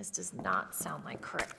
This does not sound like correct.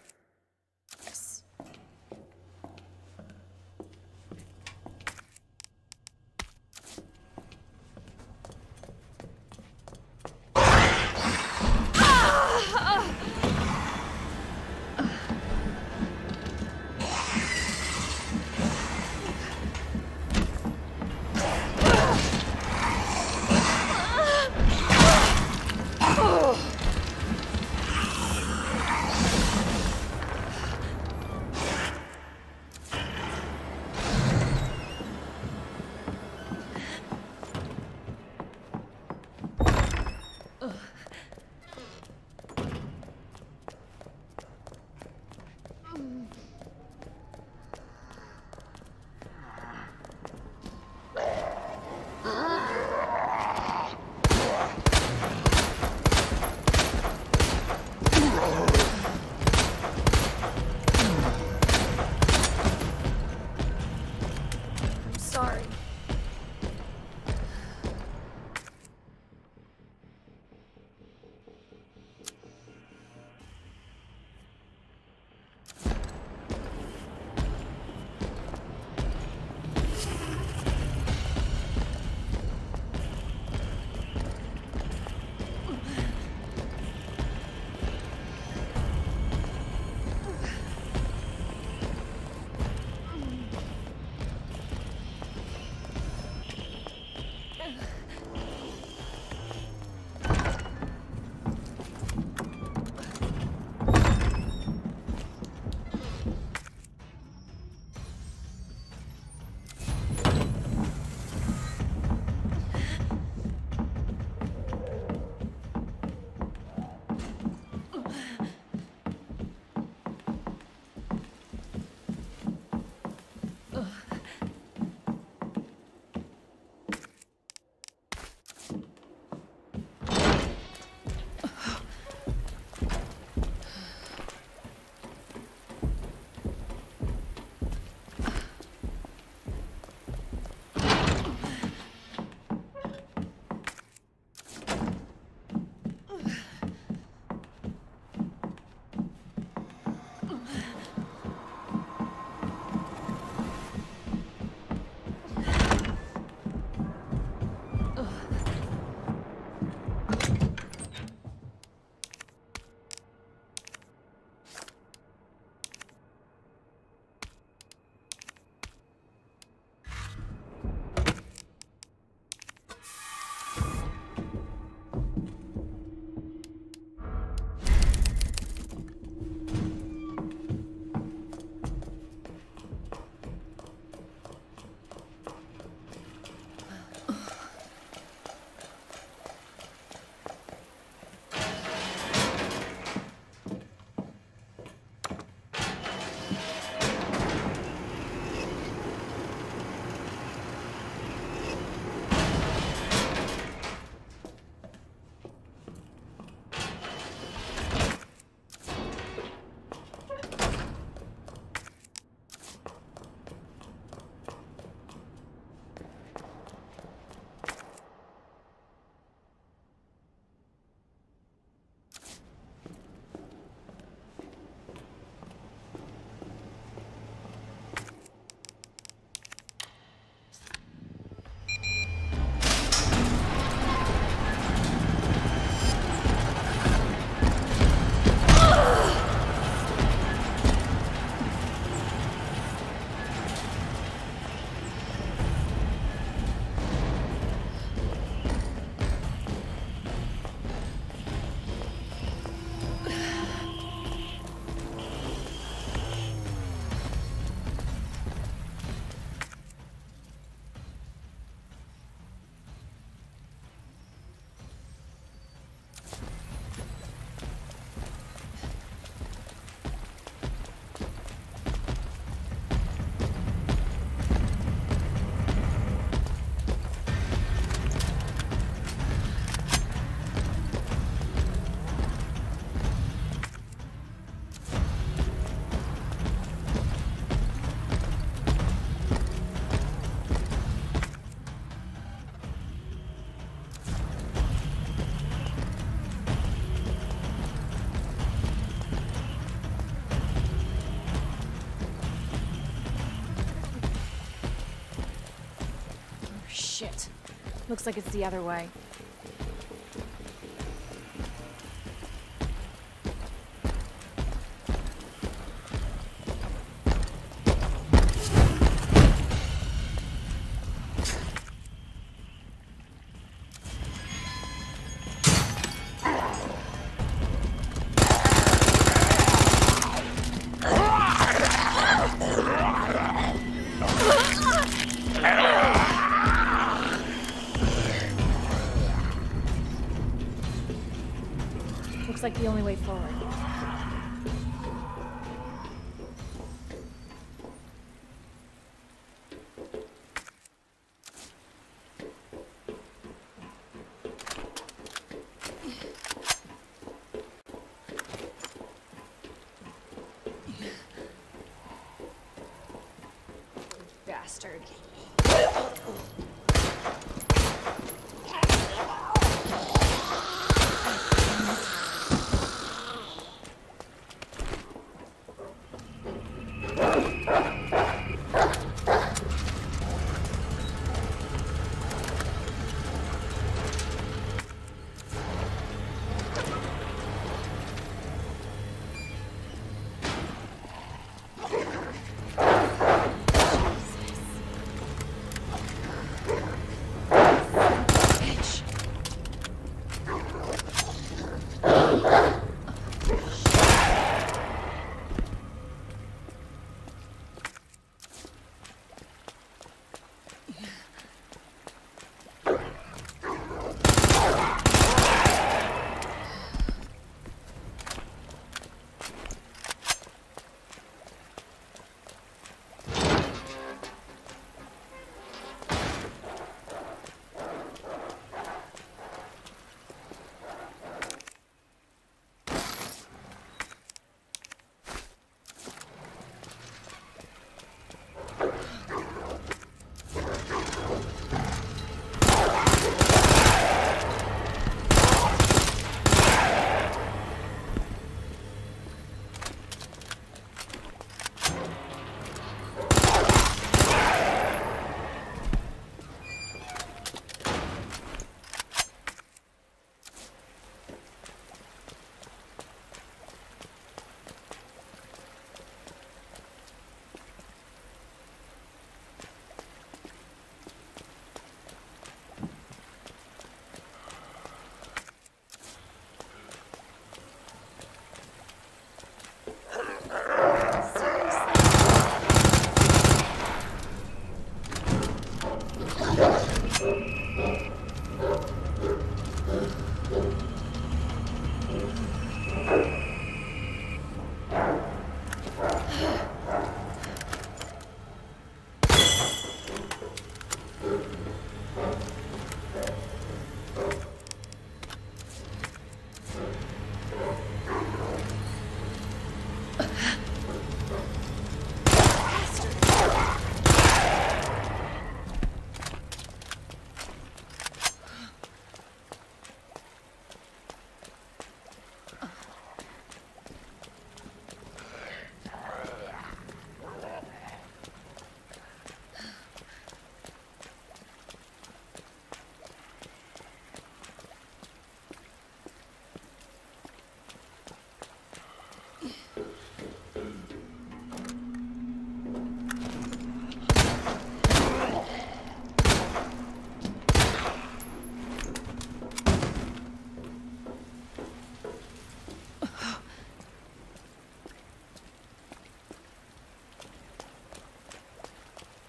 Looks like it's the other way. Looks like the only way forward. Bastard.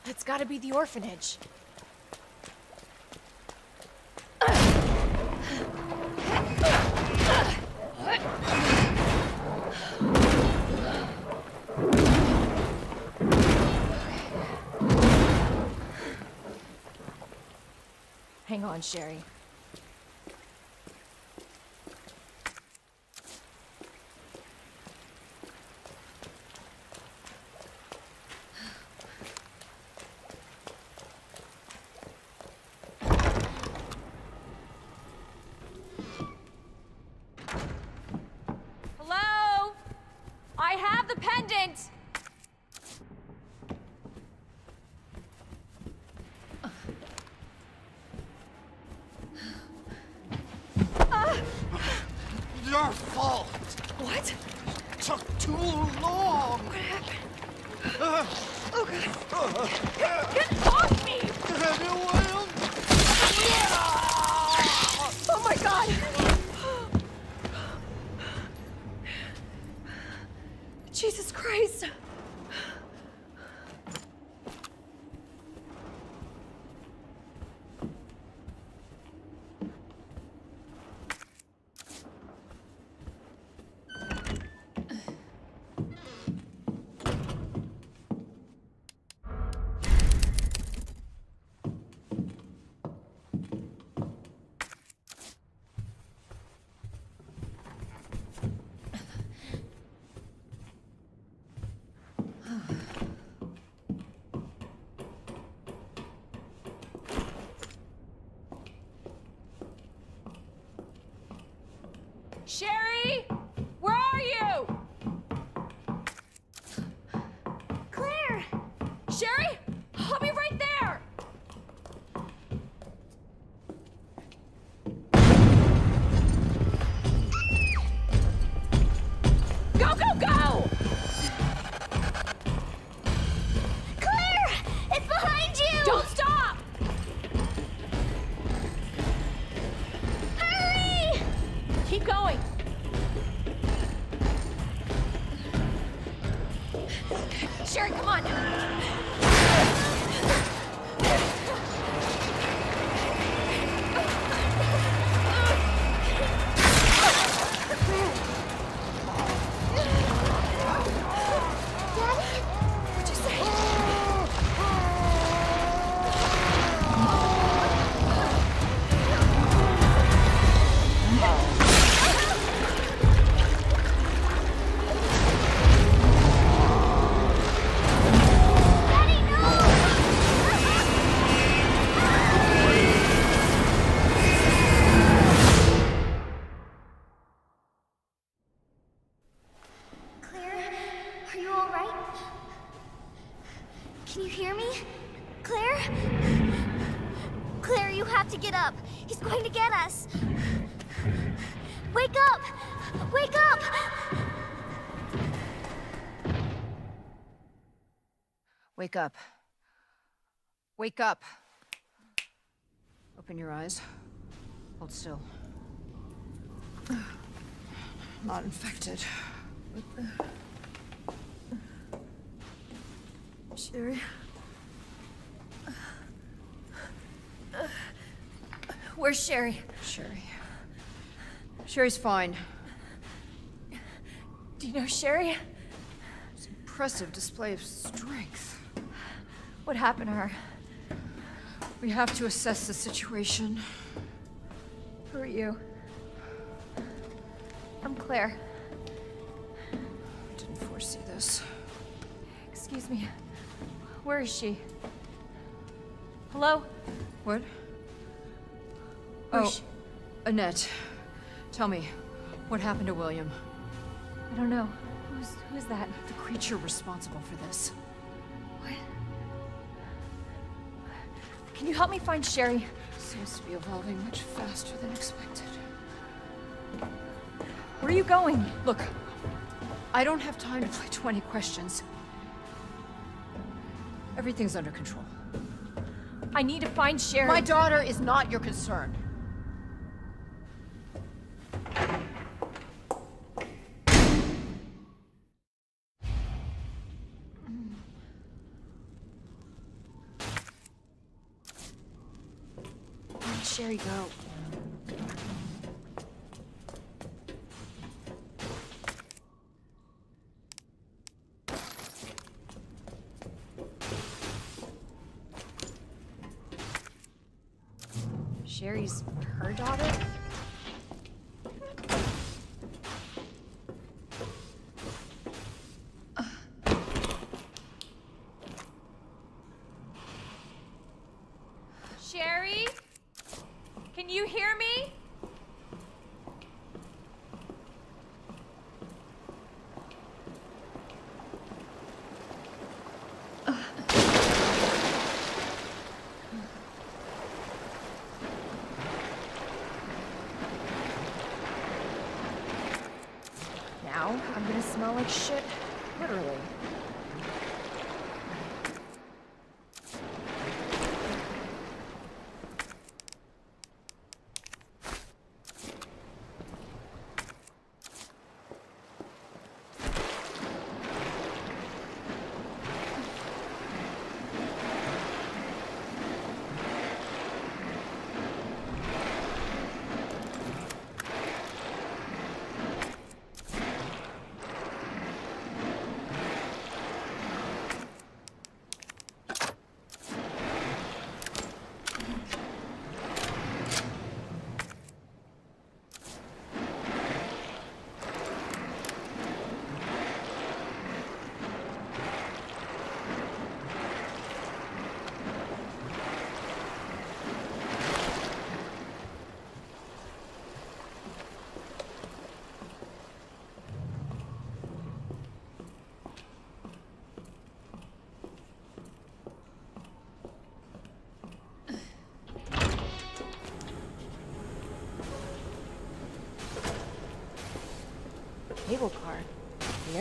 It's gotta be the orphanage. Hang on, Sherry. Oh, God. Get off me! Is you, William? Yeah! Oh, my God. Jesus Christ. Sherry, where are you? Claire! Sherry, I'll be right there! Go, go, go! Claire! It's behind you! Don't stop! Hurry! Keep going. Sherry, come on. Can you hear me? Claire? Claire, you have to get up. He's going to get us. Wake up! Wake up! Wake up. Wake up. Open your eyes. Hold still. Not infected. Sherry? Where's Sherry? Sherry's fine. Do you know Sherry? It's an impressive display of strength. What happened to her? We have to assess the situation. Who are you? I'm Claire. I didn't foresee this. Excuse me. Where is she? Hello? What? Oh, Annette. Tell me, what happened to William? I don't know. Who's that? The creature responsible for this. What? Can you help me find Sherry? Seems to be evolving much faster than expected. Where are you going? Look, I don't have time to play 20 questions. Everything's under control. I need to find Sherry. My daughter is not your concern. Where'd Sherry go? Sherry's her daughter? Sherry? Can you hear me? I'm gonna smell like shit, literally.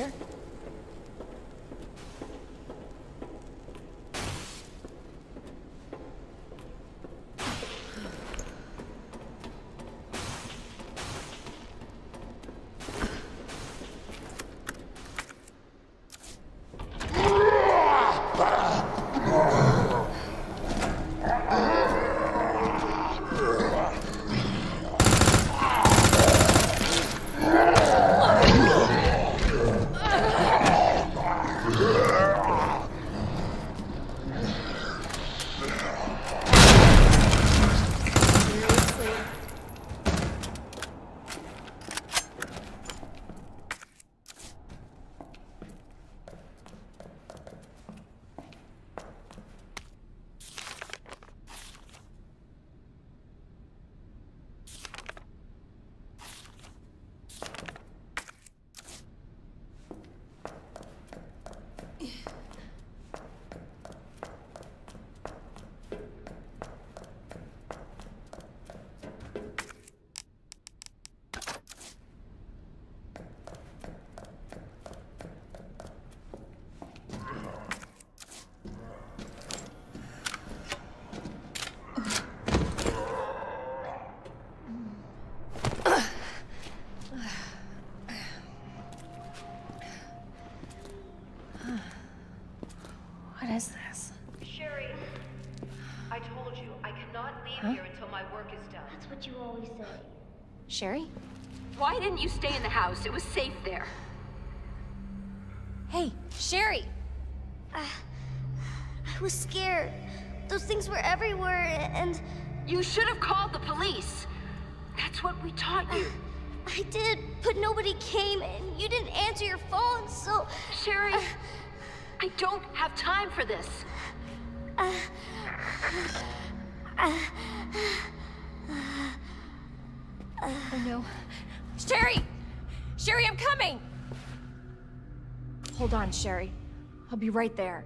here. You always say. Sherry? Why didn't you stay in the house? It was safe there. Hey, Sherry! I was scared. Those things were everywhere and... You should have called the police. That's what we taught you. I did, but nobody came and you didn't answer your phone, so... Sherry, I don't have time for this. Oh no. Sherry! Sherry, I'm coming! Hold on, Sherry. I'll be right there.